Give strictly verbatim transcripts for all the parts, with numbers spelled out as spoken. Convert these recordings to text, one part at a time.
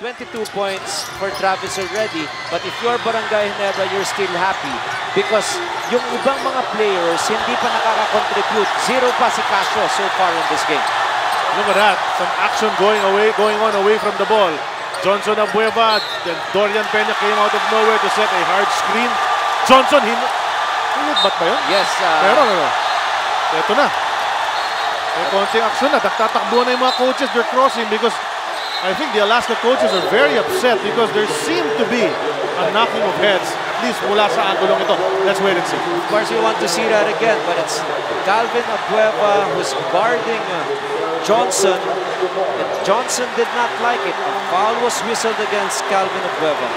twenty-two points for Travis already. But if you're Barangay Ginebra, you're still happy. Because yung ibang mga players, hindi pa nakaka-contribute. Zero pa si Castro so far in this game. Look at that. Some action going away, going on away from the ball. Johnson Abueva, then Dorian Peña came out of nowhere to set a hard screen. Johnson, hin... Hinagbat ba yun? Yes. Uh, Pero, ano? Ito na. May konting action na. Taktatakbo na yung mga coaches. They're crossing because I think the Alaska coaches are very upset because there seemed to be a knocking of heads, at least mula sa angulong ito. Let's wait and see. Of course, you want to see that again, but it's Calvin Abueva who's guarding Johnson, and Johnson did not like it. A foul was whistled against Calvin Abueva.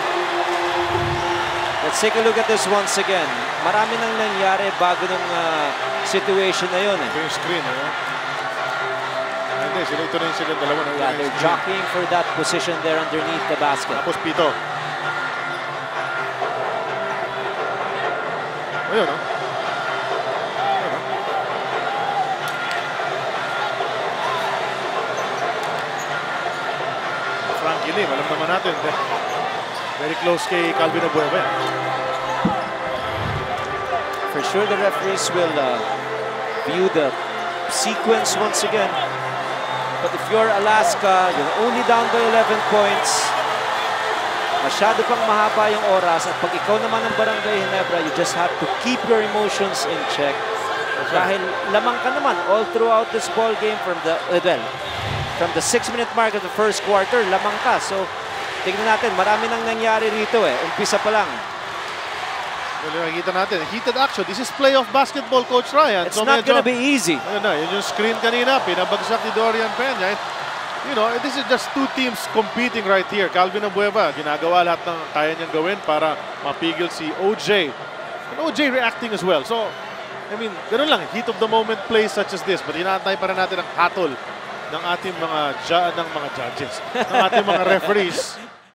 Let's take a look at this once again. Marami nang nangyari bago ng uh, situation na yun. Eh. Screen, eh? Yeah, they're jockeying for that position there underneath the basket. Tapos Pito. Ayun, no? Ayun, no? Frankie Lee, alam naman natin. Very close kay Calvin Abueva. For sure the referees will uh, view the sequence once again. But if you're Alaska, you're only down by eleven points. Masyado pang mahaba yung oras. At pag ikaw naman ng Barangay Ginebra, you just have to keep your emotions in check. Dahil lamang ka naman all throughout this ball game from the, uh, well, from the six-minute mark of the first quarter, lamang ka. So, tignan natin, marami nang nangyari rito eh. Umpisa pa lang. Well, nakikita natin, heated action. This is playoff basketball, Coach Ryan. It's so not going to be easy. Ayun na, yun yung screen kanina, pinabagsak ni Dorian Peña. You know, this is just two teams competing right here. Calvin Abueva, ginagawa lahat ng kaya niyang gawin para mapigil si O J. And O J reacting as well. So, I mean, ganun lang. Heat of the moment plays such as this. But hinahantay pa rin natin ang hatol ng ating mga, ja ng mga judges, ng ating mga referees.